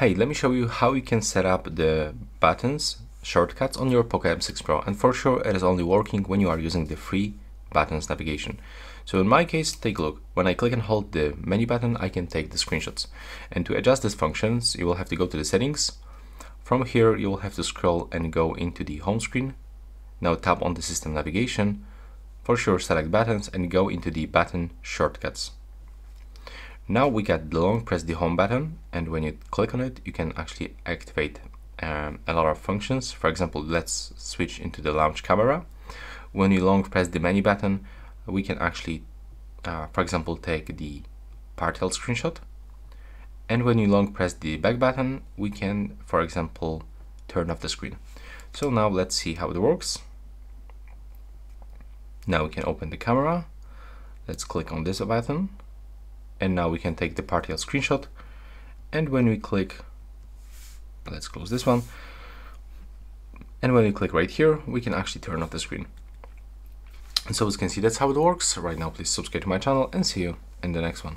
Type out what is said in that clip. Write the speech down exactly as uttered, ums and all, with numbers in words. Hey, let me show you how you can set up the buttons shortcuts on your Poco M six Pro, and for sure it is only working when you are using the free buttons navigation. So in my case, take a look. When I click and hold the menu button, I can take the screenshots. And to adjust these functions, you will have to go to the settings. From here, you will have to scroll and go into the home screen. Now tap on the system navigation. For sure, select buttons and go into the button shortcuts. Now we got the long press the home button, and when you click on it, you can actually activate um, a lot of functions. For example, let's switch into the launch camera. When you long press the menu button, we can actually, uh, for example, take the partial screenshot. And when you long press the back button, we can, for example, turn off the screen. So now let's see how it works. Now we can open the camera. Let's click on this button. And now we can take the partial screenshot. And when we click, let's close this one. And when we click right here, we can actually turn off the screen. And so as you can see, that's how it works. Right now, please subscribe to my channel and see you in the next one.